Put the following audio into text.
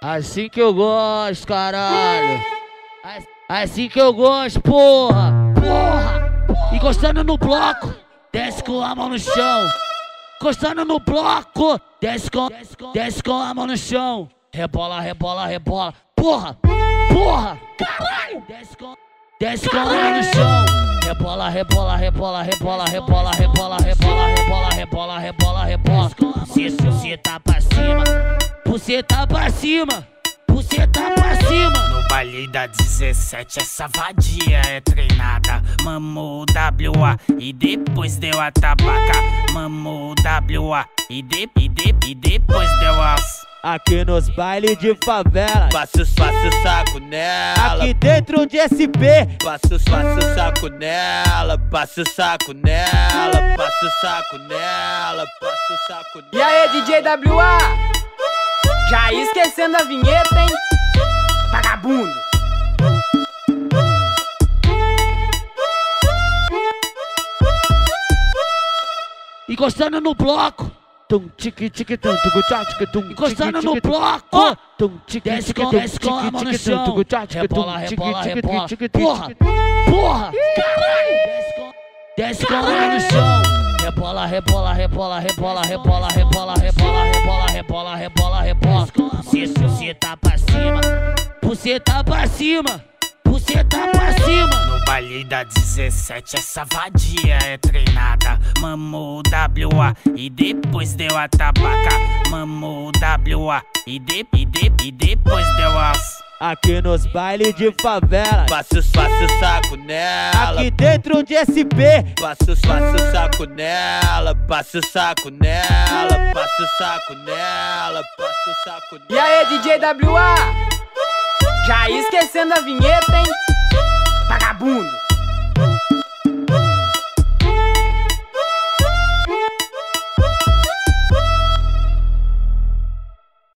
Assim que eu gosto, caralho. Assim que eu gosto, porra. Porra. Encostando no bloco, desce com a mão no chão. Encostando no bloco, desce com a mão no chão. Rebola, rebola, rebola. Porra. Porra. Caralho. Desce com a mão no chão. Rebola, rebola, rebola, rebola, rebola, rebola, rebola, rebola, rebola, rebola, rebola. Se tá pra cima. Buceta pra cima, buceta pra cima. No baile da 17 essa vadia é treinada. Mamou o WA e depois deu a tabaca. Mamou o WA e depois deu as. Aqui nos bailes de favela, faço saco nela. Aqui dentro de SP, faço saco nela. Passo saco nela, passo saco nela, passo saco nela. E aí DJ WA? Já ia esquecendo a vinheta, hein? Vagabundo! Encostando no bloco! Tum tique tique tum tum tique tum. Encostando no bloco! Tum tique desce com a mão no chão. Rebola, rebola, rebola. Porra! Porra! Caralho! Desce com a mão no chão. Rebola, rebola, rebola, rebola, rebola, rebola, rebola, rebola, rebola, rebola, rebola. Buceta pra cima, buceta pra cima, buceta pra cima. No baile da 17 essa vadia é treinada. Mamou o WA e depois deu a tabaca. Mamou o WA e depois deu as. Aqui nos bailes de favela, faço saco nela. Aqui dentro de SP, faço saco nela. Passo saco nela, passo saco nela, passo saco nela. E aí DJ WA? Já ia esquecendo a vinheta, hein? Vagabundo!